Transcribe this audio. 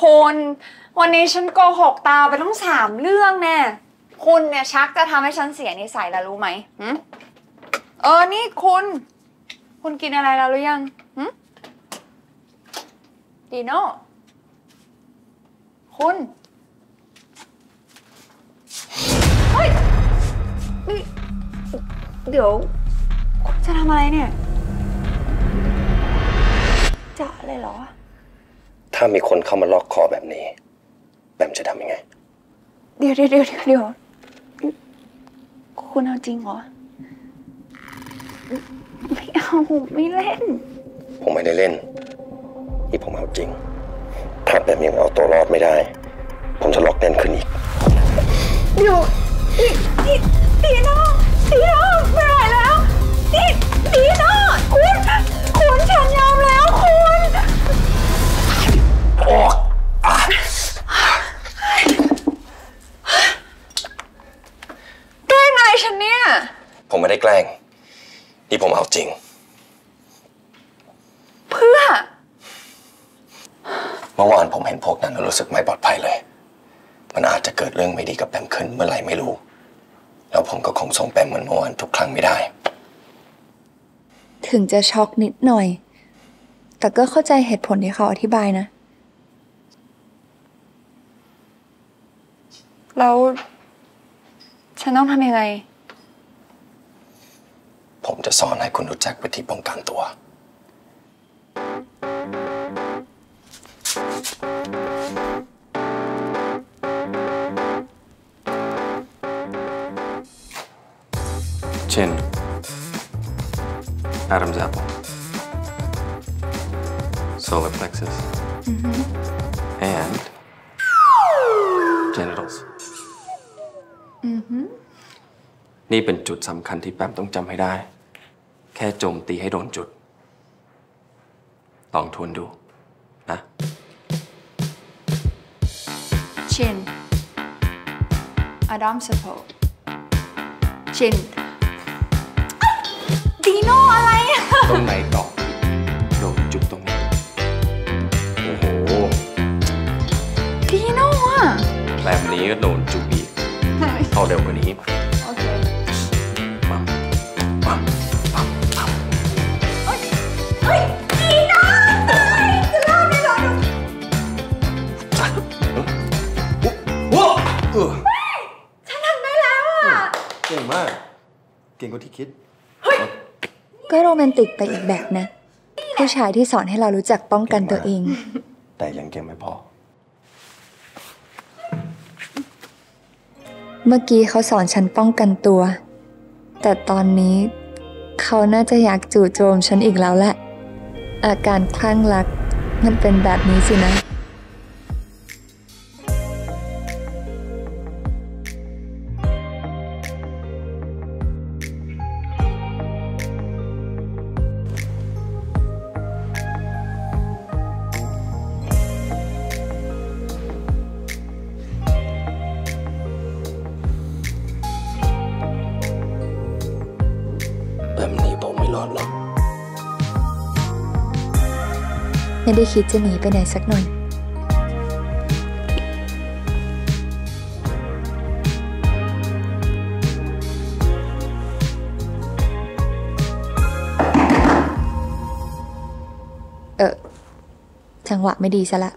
คุณวันนี้ฉันโกหกตาไปทั้ง3 เรื่องแน่คุณเนี่ยชักจะทำให้ฉันเสียนิสัยแล้วรู้ไหมนี่คุณกินอะไรแล้วหรือยังดีโน่คุณเฮ้ยนี่เดี๋ยวคุณจะทำอะไรเนี่ยจะเลยเหรอถ้ามีคนเข้ามาลอกคอแบบนี้แบมจะทำยังไงเดี๋ยวคุณเอาจริงเหรอไม่เอาไม่เล่นผมไม่ได้เล่นนี่ผมเอาจริงถ้าแบมยังเอาตัวรอดไม่ได้ผมจะล็อกแน่นขึ้นอีกเดี๋ยวดีโน่ไม่ไหวแล้วดีโน่คุณฉันยอมแล้วคุณโอ้แกล้งอะไรฉันเนี่ยผมไม่ได้แกล้งนี่ผมเอาจริงเพื่อเมื่อวานผมเห็นพวกนั้นแล้วรู้สึกไม่ปลอดภัยเลยมันอาจจะเกิดเรื่องไม่ดีกับแบมขึ้นเมื่อไหร่ไม่รู้แล้วผมก็คงส่งแบมเหมือนเมื่อวานทุกครั้งไม่ได้ถึงจะช็อกนิดหน่อยแต่ก็เข้าใจเหตุผลที่เขาอธิบายนะแล้วฉันต้องทำยังไงผมจะสอนให้คุณรู้จักวิธีป้องกันตัวChin Adam's apple solar plexus and genitals นี่เป็นจุดสำคัญที่แปมต้องจำให้ได้แค่โจมตีให้โดนจุดลองทวนดูนะ Chin Adam's apple Chinดีโน่อะไรตรงไหนต่อโดนจุดตรงนี้โอ้โหดีโน่อะแบบนี้ก็โดนจุดอีกเอาเร็วกว่านี้โอเคปั๊มปั๊มปั๊มปั๊มเฮ้ยดีโน่จะเล่าไม่รอดูจัดโอ้โหฉันทำได้แล้วอะเก่งมากเก่งกว่าที่คิดก็โรแมนติกไปอีกแบบนะผู้ชายที่สอนให้เรารู้จักป้องกันตัวเองแต่ยังเก่งไม่พอเมื่อกี้เขาสอนฉันป้องกันตัวแต่ตอนนี้เขาน่าจะอยากจู่โจมฉันอีกแล้วแหละอาการคลั่งรักมันเป็นแบบนี้สินะไม่ได้คิดจะหนีไปไหนสักหน่อยจังหวะไม่ดีซะละ